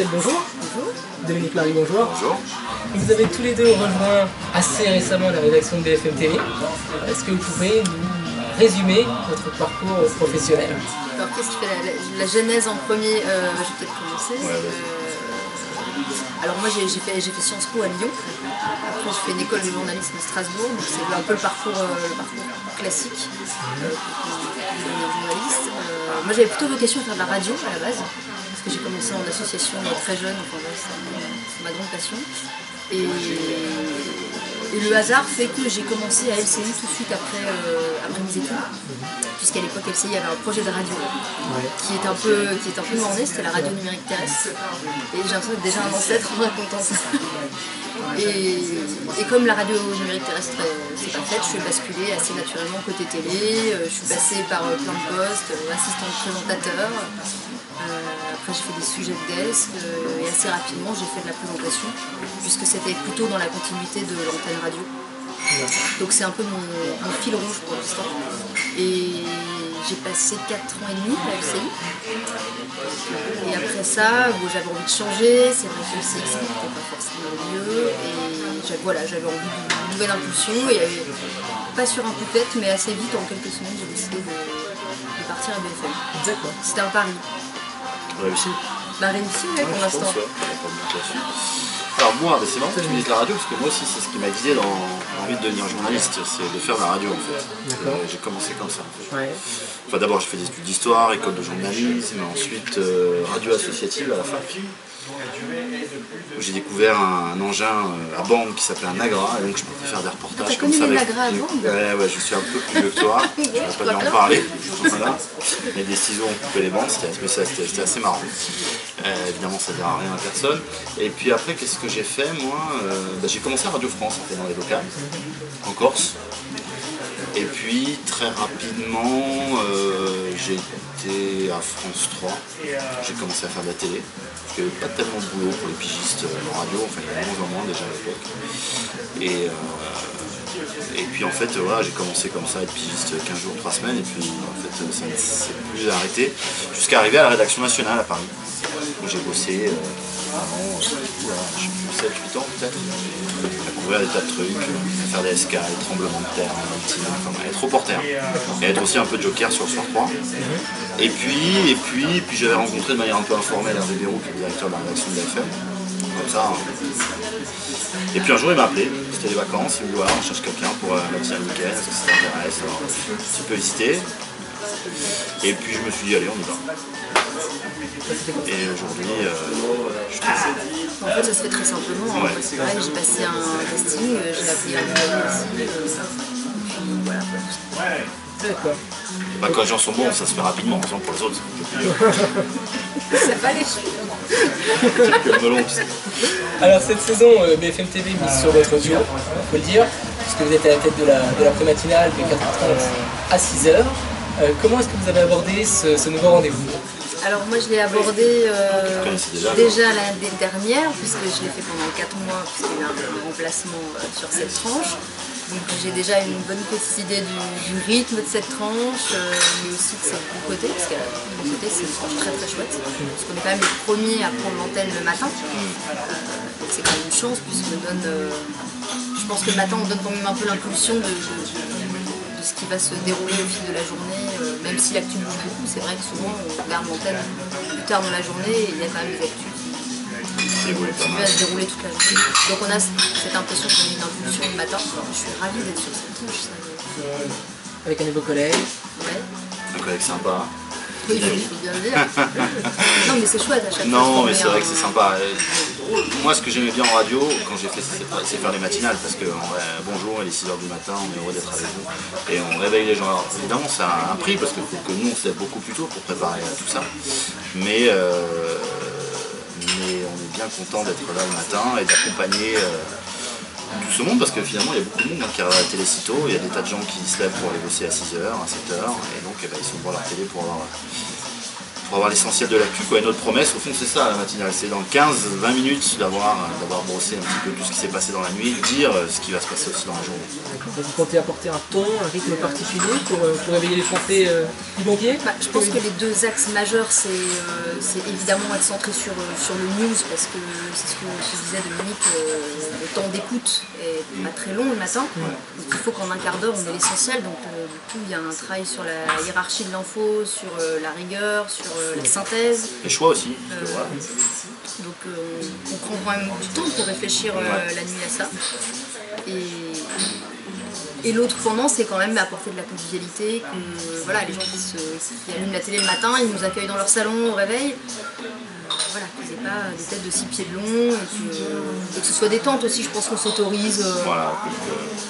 Michel, bonjour. Bonjour. Dominique Mari, bonjour. Bonjour. Vous avez tous les deux rejoint assez récemment la rédaction de BFM TV. Est-ce que vous pouvez nous résumer votre parcours professionnel? Alors, qu'est-ce qui fait la genèse en premier? Je vais peut-être commencer. Ouais, alors moi j'ai fait Sciences Po à Lyon, après j'ai fait une école de journalisme à Strasbourg, donc c'est un peu le parcours classique de journaliste. Moi j'avais plutôt vocation à faire de la radio à la base, parce que j'ai commencé en association très jeune, enfin, c'est ma grande passion. Et le hasard fait que j'ai commencé à LCI tout de suite après mes études, puisqu'à l'époque LCI avait un projet de radio qui est un peu morné, c'était la radio numérique terrestre. Et j'ai l'impression d'être déjà un ancêtre en racontant ça. Et comme la radio numérique terrestre c'est pas faite, je suis basculée assez naturellement côté télé, je suis passée par plein de postes, assistante présentateur. Après j'ai fait des sujets de desk et assez rapidement j'ai fait de la présentation puisque c'était plutôt dans la continuité de l'antenne radio. Donc c'est un peu mon fil rouge pour l'instant. Et j'ai passé 4 ans et demi à LCI. Et après ça, bon, j'avais envie de changer, c'est vrai que le CX n'était pas forcément mieux. Et voilà, j'avais envie d'une nouvelle impulsion. Et pas sur un coup de tête, mais assez vite, en quelques semaines, j'ai décidé de partir à BFM. D'accord. C'était un pari. Réussi. Bah réussi, oui, pour l'instant. Alors moi, c'est marrant que tu me dises la radio, parce que moi aussi c'est ce qui m'a guidé dans l'envie de devenir journaliste, c'est de faire la radio en fait. J'ai commencé comme ça. En fait. Ouais. Enfin d'abord j'ai fait des études d'histoire, école de journalisme, ensuite radio associative à la fac. J'ai découvert un engin à bande qui s'appelait un agra, et donc je pouvais faire des reportages comme ça. Avec... ouais, je suis un peu plus vieux que toi, je n'ai pas dû en parler, voilà. Mais des ciseaux ont coupé les bandes, c'était assez marrant. Évidemment ça ne dira rien à personne. Et puis après, qu'est-ce que j'ai fait moi? J'ai commencé à Radio France, en fait, dans les locales, en Corse. Et puis très rapidement, j'ai été à France 3, j'ai commencé à faire de la télé. Parce qu'il n'y avait pas tellement de boulot pour les pigistes en radio, enfin il y avait moins en moins déjà à l'époque. Et puis en fait voilà, j'ai commencé comme ça à être pigiste 15 jours, 3 semaines, et puis en fait ça ne s'est plus arrêté jusqu'à arriver à la rédaction nationale à Paris, où j'ai bossé avant, je sais plus, 7-8 ans peut-être, à couvrir des tas de trucs, à faire des SK, des tremblements de terre, enfin, à être reporter, et à être aussi un peu joker sur le Soir 3. Et puis j'avais rencontré de manière un peu informelle Hervé Rouault, qui est le directeur de la rédaction de BFM, comme ça. Et puis un jour il m'a appelé, c'était les vacances, il me dit voilà, on cherche quelqu'un pour partir le week-end, est-ce que ça t'intéresse? Alors tu peux hésiter. Et puis je me suis dit allez, on y va. Et aujourd'hui, je suis en fait ça se fait très simplement. Hein. Ouais. Ouais, j'ai passé un casting, j'ai appelé un mail aussi. Voilà. D'accord. Bah, quand les gens sont bons, ça se fait rapidement, sinon pour les autres. Ça va les choses. Alors cette saison, BFM TV mise sur votre duo, on peut le dire, puisque vous êtes à la tête de la pré-matinale de 4h30 à 6h. Comment est-ce que vous avez abordé ce nouveau rendez-vous? Alors moi je l'ai abordé déjà l'année dernière, puisque je l'ai fait pendant 4 mois, puisqu'il y a eu un remplacement sur cette tranche. Donc j'ai déjà une bonne petite idée du rythme de cette tranche, mais aussi de ses bons côtés, parce que de mon côté c'est une tranche très très chouette, parce qu'on est quand même les premiers à prendre l'antenne le matin. C'est quand même une chance, puisqu'on donne, je pense que le matin on donne quand même un peu l'impulsion de ce qui va se dérouler au fil de la journée, même si l'actu bouge beaucoup. C'est vrai que souvent on regarde l'antenne plus tard dans la journée et il y a quand même des actus qui va se dérouler toute la journée. Donc on a cette impression qu'on a une impulsion le matin. Je suis ravie d'être sur cette touche. Avec un nouveau collègue. Ouais. Un collègue sympa. Oui, il faut bien le dire. Non mais c'est chouette à chaque fois. Non mais c'est vrai que c'est sympa. Moi ce que j'aimais bien en radio quand j'ai fait, c'est faire les matinales, parce que bonjour, il est 6h du matin, on est heureux d'être avec vous. Et on réveille les gens. Alors évidemment ça a un prix, parce que faut que nous on se lève beaucoup plus tôt pour préparer tout ça. Mais on est bien content d'être là le matin et d'accompagner tout ce monde, parce que finalement il y a beaucoup de monde qui arrive à la télé si tôt, il y a des tas de gens qui se lèvent pour aller bosser à 6h, à 7h, et donc ils sont devant leur télé pour leur pour avoir l'essentiel de l'actu, quoi. Et notre promesse, au fond, c'est ça, la matinale. C'est dans 15-20 minutes d'avoir brossé un petit peu tout ce qui s'est passé dans la nuit, dire ce qui va se passer aussi dans la journée. D'accord. Vous comptez apporter un ton, un rythme particulier pour réveiller les Français du bon pied ? Je pense que les deux axes majeurs, c'est évidemment être centré sur le news, parce que c'est ce que je disais Dominique, le temps d'écoute est pas très long le matin. Ouais. Donc, il faut qu'en un quart d'heure, on ait l'essentiel. Donc du coup, il y a un travail sur la hiérarchie de l'info, sur la rigueur, sur la synthèse. Les choix aussi. Voilà. Donc on prend quand même du temps pour réfléchir la nuit à ça. Et l'autre pendant, c'est quand même apporter de la convivialité. Voilà, les gens qui allument la télé le matin, ils nous accueillent dans leur salon au réveil. Voilà, qu'ils n'aient pas des têtes de 6 pieds de long, et que ce soit détente aussi, je pense qu'on s'autorise. Voilà,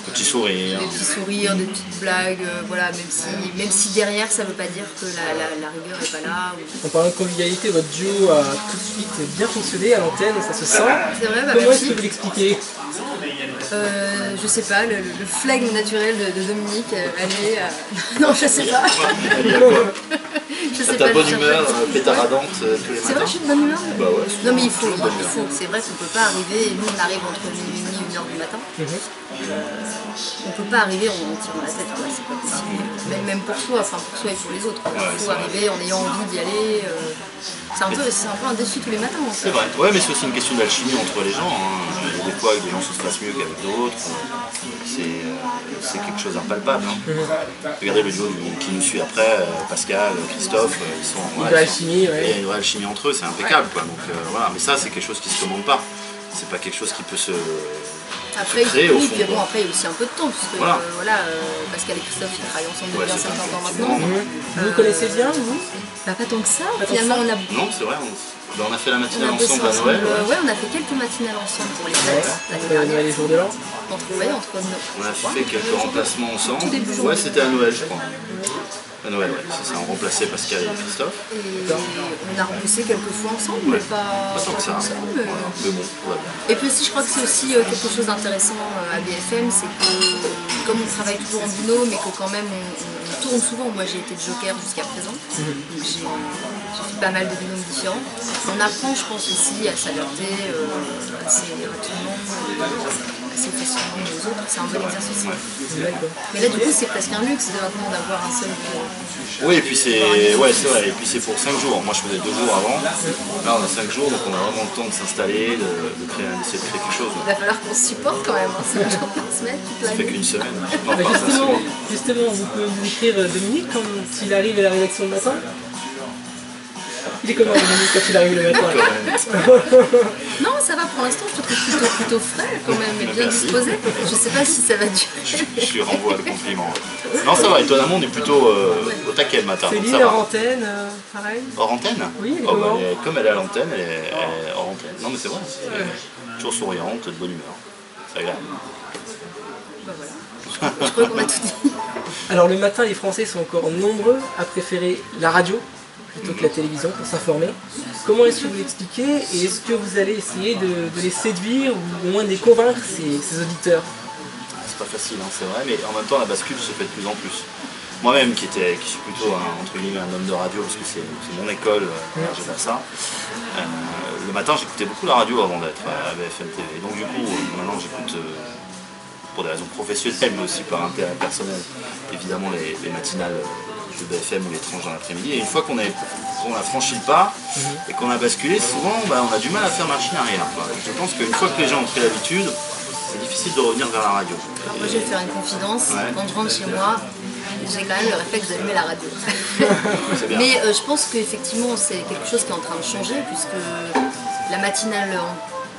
petits sourires. Des petits sourires, des petites blagues, voilà, même si derrière ça ne veut pas dire que la rigueur n'est pas là. Ou... En parlant de convivialité, votre duo a tout de suite bien fonctionné à l'antenne, ça se sent. C'est vrai, bah, comment est-ce que vous l'expliquez ? Je sais pas, le flegme naturel de Dominique, elle est... non, je sais pas. Je sais pas, bonne humeur, pétaradante tous les matins. C'est vrai, je suis de bonne humeur. Bah ouais, non mais il faut, c'est vrai qu'on peut pas arriver, nous on arrive entre minuit et 1h du matin. On peut pas arriver en tirant la tête, c'est pas possible. Même pour soi, enfin pour soi et pour les autres. Il faut arriver en ayant envie d'y aller. C'est un peu un défi tous les matins. En fait. C'est vrai, ouais, mais c'est aussi une question d'alchimie entre les gens. Hein. Il y a des fois que les gens se passent mieux qu'avec d'autres. C'est quelque chose d'impalpable. Hein. Regardez le duo qui nous suit après, Pascal, Christophe, ils sont en vraie alchimie, alchimie entre eux, c'est impeccable. Quoi. Donc, voilà. Mais ça, c'est quelque chose qui se commande pas. C'est pas quelque chose qui peut se. Après, il y a aussi un peu de temps, puisque voilà. Pascal et Christophe ils travaillent ensemble depuis un certain temps maintenant. Vous connaissez bien, vous ? Bah, pas tant que ça, finalement on a beaucoup. Non, c'est vrai, on a fait la matinale ensemble à Noël. Ouais, on a fait quelques matinales ensemble pour les fêtes l'année dernière. On a les jours de l'an ? On a fait quelques remplacements ensemble. Ouais, c'était à Noël, je crois. À Noël, ouais, c'est ça, on remplaçait Pascal et Christophe. Et on a remplacé quelques fois ensemble, mais pas tant que ça. Mais bon, tout va bien. Et puis aussi, je crois que c'est aussi quelque chose d'intéressant à BFM, c'est que comme on travaille toujours en binôme, mais que quand même on tourne souvent, moi j'ai été de joker jusqu'à présent, donc j'ai fait pas mal de binômes différents. On apprend, je pense aussi, à s'adapter assez rapidement, assez facilement aux autres, c'est un bon exercice. Mais là, du coup, c'est presque un luxe maintenant d'avoir un seul. Oui, et puis c'est vrai, et puis c'est pour 5 jours. Moi je faisais 2 jours avant, là on a 5 jours, donc on a vraiment le temps de s'installer, de créer quelque chose. Il va falloir qu'on se supporte quand même, hein. C'est 5 jours par semaine, toute la nuit. Ça fait qu'une semaine. Non, justement, vous pouvez nous écrire Dominique quand il arrive à la rédaction le matin ? Il est comment Dominique quand il arrive le matin ? Non, ça va pour l'instant, je te trouve plutôt frais quand même, et bien disposé. Je sais pas si ça va durer. Je lui renvoie le compliment. Non, ça va, étonnamment, on est plutôt au taquet le matin. C'est l'île hors antenne, pareil. Hors antenne ? Oui, elle est comme elle est à l'antenne, elle est hors antenne. Non, mais c'est vrai, toujours souriante, de bonne humeur. C'est agréable. Bah voilà. Je crois qu'on a tout dit. Alors, le matin, les Français sont encore nombreux à préférer la radio plutôt que la télévision pour s'informer. Comment est-ce que vous l'expliquez et est-ce que vous allez essayer de les séduire ou au moins de les convaincre, ces auditeurs ? C'est pas facile, hein, c'est vrai, mais en même temps la bascule se fait de plus en plus. Moi-même qui suis plutôt entre guillemets un homme de radio parce que c'est mon école, je fais ça. Le matin j'écoutais beaucoup la radio avant d'être à BFM TV. Et donc du coup maintenant j'écoute pour des raisons professionnelles mais aussi par intérêt personnel évidemment les matinales de BFM ou les tranches dans l'après-midi. Et une fois qu'on a franchi le pas et qu'on a basculé, souvent on a du mal à faire machine arrière. Je pense qu'une fois que les gens ont pris l'habitude, c'est difficile de revenir vers la radio. Alors moi je vais faire une confidence, quand je rentre chez moi, j'ai quand même le réflexe d'allumer la radio. Mais je pense qu'effectivement c'est quelque chose qui est en train de changer puisque la matinale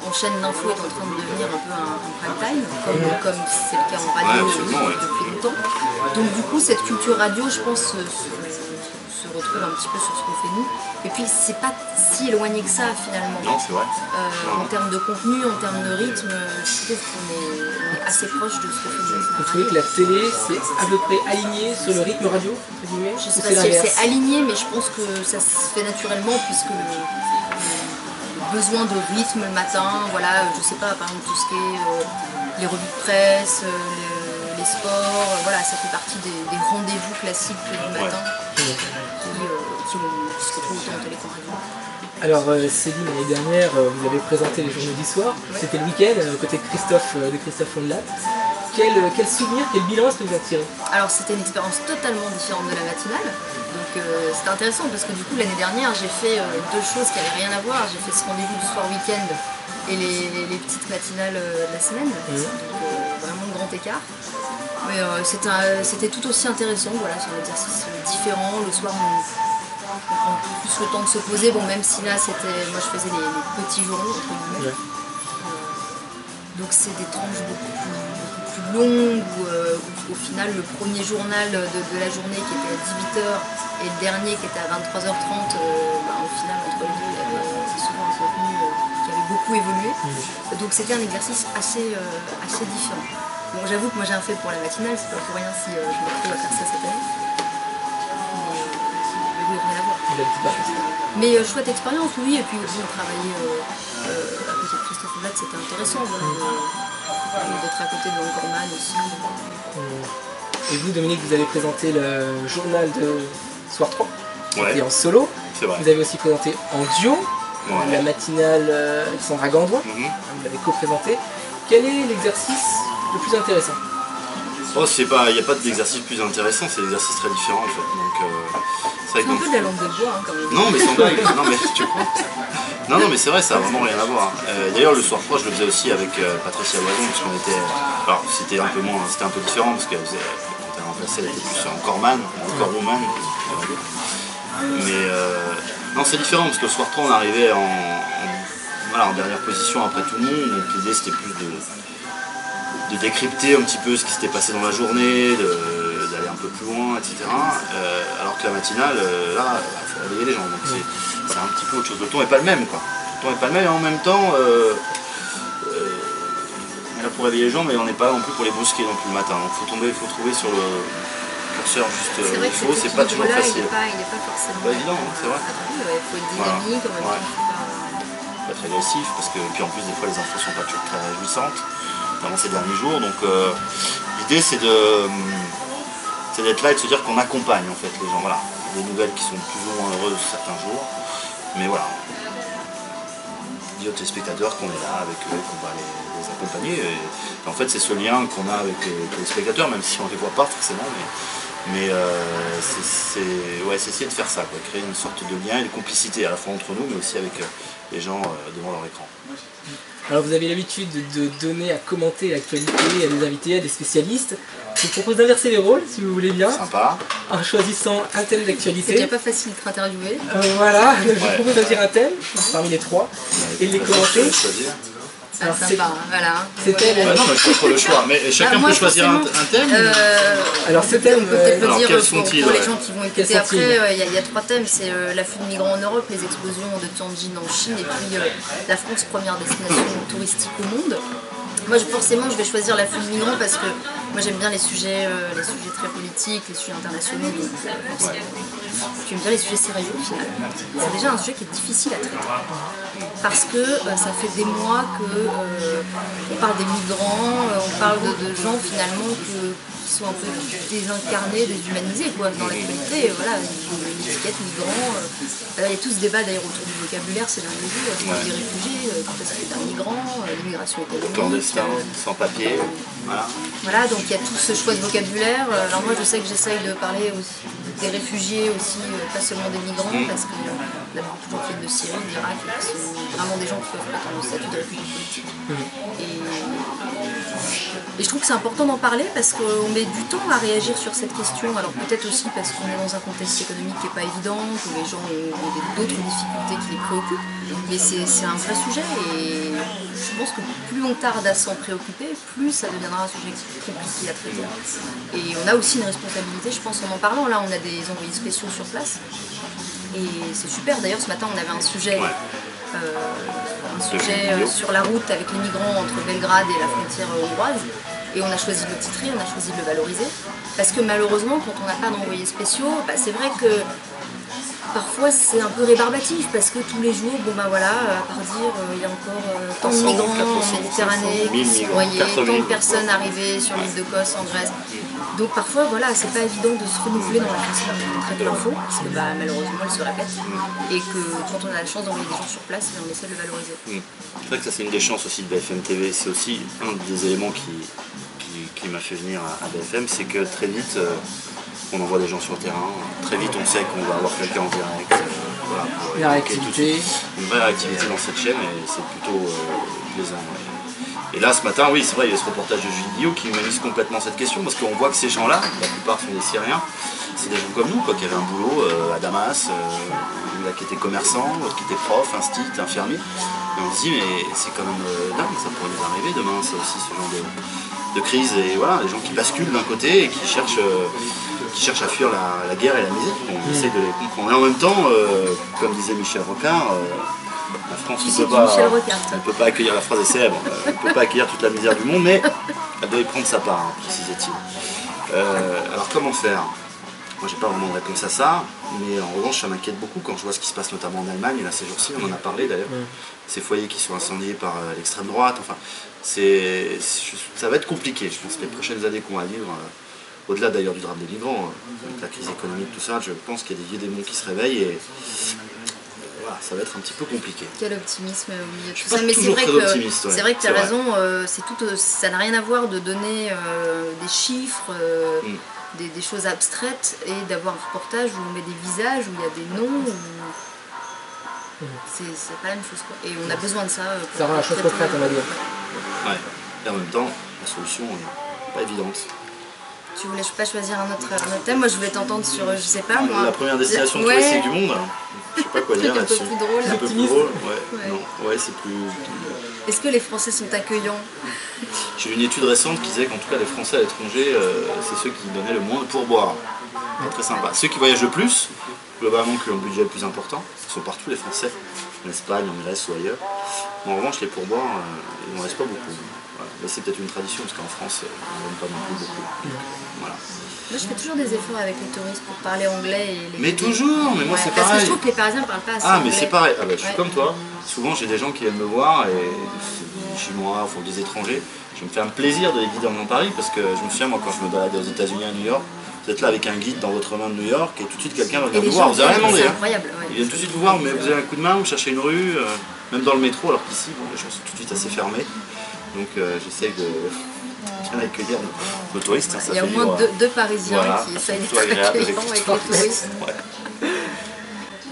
en chaîne d'info est en train de devenir un peu un prime time, comme c'est le cas en radio depuis longtemps. Donc du coup, cette culture radio, je pense, se retrouve un petit peu sur ce qu'on fait nous. Et puis, c'est pas si éloigné que ça, finalement. Non, c'est vrai. En termes de contenu, en termes de rythme, je trouve qu'on est assez proche de ce que fait nous. Vous trouvez que la télé, c'est à peu près aligné sur le rythme radio, entre guillemets ? Je sais pas si c'est aligné, mais je pense que ça se fait naturellement, puisque besoin de rythme le matin, voilà, je sais pas, par exemple tout ce qui est les revues de presse, les les sports, voilà, ça fait partie des rendez-vous classiques du matin qui se retrouvent autour de l'écran. Alors Céline, l'année dernière, vous avez présenté les journaux du soir, c'était le week-end, côté de Christophe Fondelat. Quel souvenir, quel bilan est-ce que vous attirez? Alors c'était une expérience totalement différente de la matinale, donc c'était intéressant parce que du coup l'année dernière j'ai fait deux choses qui n'avaient rien à voir. J'ai fait ce rendez-vous du soir week-end et les petites matinales de la semaine, donc vraiment grand écart. Mais c'était tout aussi intéressant, voilà, c'est un exercice différent. Le soir on prend plus le temps de se poser, bon même si là c'était, moi je faisais les petits journaux entre guillemets, donc c'est des tranches beaucoup plus longues où au final le premier journal de la journée qui était à 18h et le dernier qui était à 23h30, au final entre les deux il y avait souvent un contenu qui avait beaucoup évolué, donc c'était un exercice assez différent. Bon, j'avoue que moi j'ai un fait pour la matinale, c'est pas pour rien si je me retrouve à faire ça cette année. Mais chouette expérience, oui, et puis on travaillait à côté de Christophe Fondelat, c'était intéressant, voilà, d'être à côté de Gorman aussi. Et vous, Dominique, vous avez présenté le journal de Soir 3, et en solo. Vous avez aussi présenté en duo, la matinale Alexandra Gandois, vous l'avez co-présenté. Quel est l'exercice le plus intéressant? Oh, il n'y a pas d'exercice plus intéressant, c'est des exercices très différents en fait. C'est un peu de la lampe de bois hein, quand même. Non mais sans blague, non mais c'est vrai, ça n'a vraiment rien à voir. D'ailleurs le soir 3 je le faisais aussi avec Patricia Loison, parce qu'on était. Alors c'était un peu moins, c'était un peu différent parce qu'elle faisait. Quand elle remplaçait, elle était plus encore man, encore woman. Mais non c'est différent parce que le soir 3 on arrivait en dernière position après tout le monde, donc l'idée c'était plus de décrypter un petit peu ce qui s'était passé dans la journée, d'aller un peu plus loin, etc. Alors que la matinale, là, il faut réveiller les gens. Donc c'est un petit peu autre chose. Le ton n'est pas le même, quoi. Le ton n'est pas le même et en même temps, on est là pour réveiller les gens, mais on n'est pas là non plus pour les brusquer non plus le matin. Donc il faut trouver sur le curseur juste le faux, c'est pas toujours facile. Il n'est pas forcément pas évident, c'est vrai. Après, il faut être dynamique, en même temps, pas très agressif, parce que puis en plus, des fois, les infos sont pas toujours très réjouissantes. Ces derniers jours, donc l'idée c'est d'être là et de se dire qu'on accompagne en fait les gens, voilà, des nouvelles qui sont plus ou moins heureuses certains jours, mais voilà, on dit aux téléspectateurs qu'on est là avec eux, qu'on va les accompagner, et en fait c'est ce lien qu'on a avec les téléspectateurs, même si on les voit pas forcément, mais c'est essayer de faire ça, quoi, créer une sorte de lien et de complicité à la fois entre nous, mais aussi avec les gens devant leur écran. Alors vous avez l'habitude de donner à commenter l'actualité à des invités, à des spécialistes. Je vous propose d'inverser les rôles, si vous voulez bien. Sympa. En choisissant un thème d'actualité. C'est déjà pas facile d'être interviewé. Voilà, je vous propose de dire un thème parmi les trois et de les commenter. Alors sympa, voilà. C'était la... non, mais je trouve le choix. Mais chacun peut choisir un thème. Alors ce thème, alors, dire, quels sont-ils pour les gens qui vont écouter après, il y a trois thèmes, c'est l'afflux de migrants en Europe, les explosions de Tianjin en Chine, et puis la France, première destination touristique au monde. Moi, forcément, je vais choisir l'afflux de migrants parce que moi, j'aime bien les sujets très politiques, les sujets internationaux. Donc, j'aime bien les sujets sérieux, au final. C'est déjà un sujet qui est difficile à traiter. Parce que ça fait des mois qu'on parle des migrants, on parle de gens, finalement, qui sont un peu désincarnés, déshumanisés, quoi, dans l'actualité. Voilà, l'étiquette migrant. Il y a tout ce débat, d'ailleurs, autour du vocabulaire, c'est l'un des jeux. Les réfugiés, quand est-ce que c'est un migrant, l'immigration économique. Sans papier, voilà, donc il y a tout ce choix de vocabulaire. Alors moi je sais que j'essaye de parler aussi des réfugiés aussi, pas seulement des migrants, parce que d'abord toujours qu'il y a de Syrie, d'Irak, qui sont vraiment des gens qui peuvent prendre le statut de réfugiés politiques. Et je trouve que c'est important d'en parler parce qu'on met du temps à réagir sur cette question. Alors peut-être aussi parce qu'on est dans un contexte économique qui n'est pas évident, que les gens ont d'autres difficultés qui les préoccupent. Mais c'est un vrai sujet et je pense que plus on tarde à s'en préoccuper, plus ça deviendra un sujet compliqué à traiter. Et on a aussi une responsabilité, je pense, en parlant. Là, on a des envoyés spéciaux sur place. Et c'est super. D'ailleurs, ce matin, on avait un sujet... sur la route avec les migrants entre Belgrade et la frontière hongroise, et on a choisi de le titrer, on a choisi de le valoriser, parce que malheureusement quand on n'a pas d'envoyés spéciaux, c'est vrai que Parfois c'est un peu rébarbatif parce que tous les jours, bon ben voilà, à part dire il y a encore tant de migrants en Méditerranée qui sont noyés, tant de personnes arrivées sur l'île de Kos en Grèce. Donc parfois voilà, c'est pas évident de se renouveler dans la façon de traiter l'info, parce que bah, malheureusement elle se répète, et que quand on a la chance d'envoyer des gens sur place, on essaie de le valoriser. Oui. C'est vrai que ça c'est une des chances aussi de BFM TV, c'est aussi un des éléments qui m'a fait venir à BFM, c'est que très vite on envoie des gens sur le terrain, très vite on sait qu'on va avoir quelqu'un en direct. Voilà, une réactivité. Une vraie réactivité dans cette chaîne et c'est plutôt plaisant. Ouais. Et là ce matin, oui c'est vrai, il y a ce reportage de Julien Diou qui humanise complètement cette question parce qu'on voit que ces gens-là, la plupart sont des Syriens, c'est des gens comme nous quoi, qui avaient un boulot à Damas, là, qui étaient commerçants, l'autre qui était prof, instit, infirmier. Et on se dit mais c'est quand même dingue, ça pourrait nous arriver demain, c'est aussi ce genre de crise. Et voilà, les gens qui basculent d'un côté et qui cherchent à fuir la guerre et la misère. On essaie de les comprendre. Et en même temps, comme disait Michel Roquin, la France ne peut pas accueillir, la phrase est célèbre, elle ne peut pas accueillir toute la misère du monde, mais elle doit y prendre sa part, hein, précisait-il. Alors comment faire? Moi j'ai pas vraiment de réponse à ça, mais en revanche ça m'inquiète beaucoup quand je vois ce qui se passe notamment en Allemagne, et là ces jours-ci, on en a parlé d'ailleurs, ces foyers qui sont incendiés par l'extrême droite, enfin, ça va être compliqué, je pense, les prochaines années qu'on va vivre. Au-delà d'ailleurs du drame des migrants, avec la crise économique, tout ça, je pense qu'il y a des démons qui se réveillent et voilà, ça va être un petit peu compliqué. Quel optimisme au milieu de tout ça. Mais c'est vrai que tu as raison, ça n'a rien à voir de donner des chiffres, des choses abstraites et d'avoir un reportage où on met des visages, où il y a des noms. C'est pas la même chose. Quoi. Et on a besoin de ça. Ça rend la chose concrète, on va dire. Ouais, et en même temps, la solution n'est pas évidente. Tu voulais pas choisir un autre thème? Moi je voulais t'entendre sur, je sais pas moi... La première destination touristique du monde, je sais pas quoi dire là-dessus. C'est un peu plus drôle, ouais, c'est plus... Est-ce que les Français sont accueillants? J'ai eu une étude récente qui disait qu'en tout cas les Français à l'étranger, c'est ceux qui donnaient le moins de pourboire. Très sympa. Ceux qui voyagent le plus, globalement qui ont le budget le plus important, ce sont partout les Français, en Espagne, en Grèce ou ailleurs. Mais en revanche les pourboires, il n'en reste pas beaucoup. Mais c'est peut-être une tradition, parce qu'en France, on n'aime pas non plus beaucoup. Voilà. Moi, je fais toujours des efforts avec les touristes pour parler anglais et les... Mais toujours, mais moi c'est pareil. Parce que je trouve que les Parisiens ne parlent pas assez anglais. Ah, mais c'est pareil. Ah, bah, je suis comme toi. Souvent, j'ai des gens qui viennent me voir, et des Chinois, ou des étrangers. Je me fais un plaisir de les guider dans Paris, parce que je me souviens, moi, quand je me baladais aux États-Unis à New York, vous êtes là avec un guide dans votre main de New York, et tout de suite, quelqu'un va venir vous voir. Vous avez rien demandé. Ils viennent tout de suite vous voir, mais vous avez un coup de main, vous cherchez une rue, même dans le métro, alors qu'ici, les gens sont tout de suite assez fermés. Donc j'essaye de bien accueillir nos touristes. Il y a au moins deux Parisiens qui essayent d'être accueillants avec les touristes.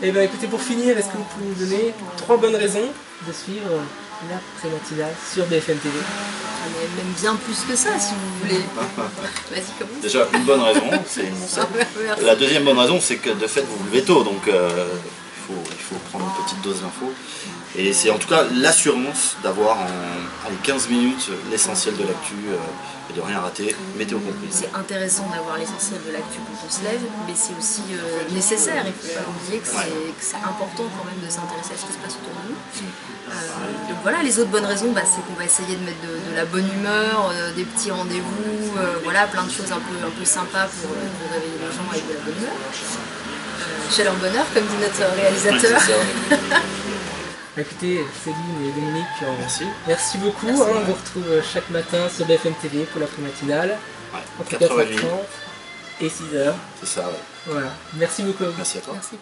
Et bien écoutez, pour finir, est-ce que vous pouvez nous donner 3 bonnes raisons de suivre la prématinale sur BFM TV? Même bien plus que ça, si vous voulez. Vas-y, commence. Déjà, une bonne raison, c'est une bonne. La deuxième bonne raison, c'est que de fait, vous vous levez tôt, donc il faut prendre une petite dose d'infos. Et c'est en tout cas l'assurance d'avoir en 15 minutes l'essentiel de l'actu et de rien rater, météo comprise. C'est intéressant d'avoir l'essentiel de l'actu quand on se lève, mais c'est aussi nécessaire. Il ne faut pas oublier que c'est important quand même de s'intéresser à ce qui se passe autour de nous. Donc voilà, les autres bonnes raisons, c'est qu'on va essayer de mettre de la bonne humeur, des petits rendez-vous, voilà, plein de choses un peu sympas pour réveiller les gens avec de la bonne humeur. Chaleur bonheur, comme dit notre réalisateur. Écoutez, Céline et Dominique, merci beaucoup. Merci, on vous retrouve chaque matin sur BFM TV pour la prématinale, entre 4h30 et 6h. C'est ça, ouais. Voilà. Merci beaucoup. Merci à toi. Merci.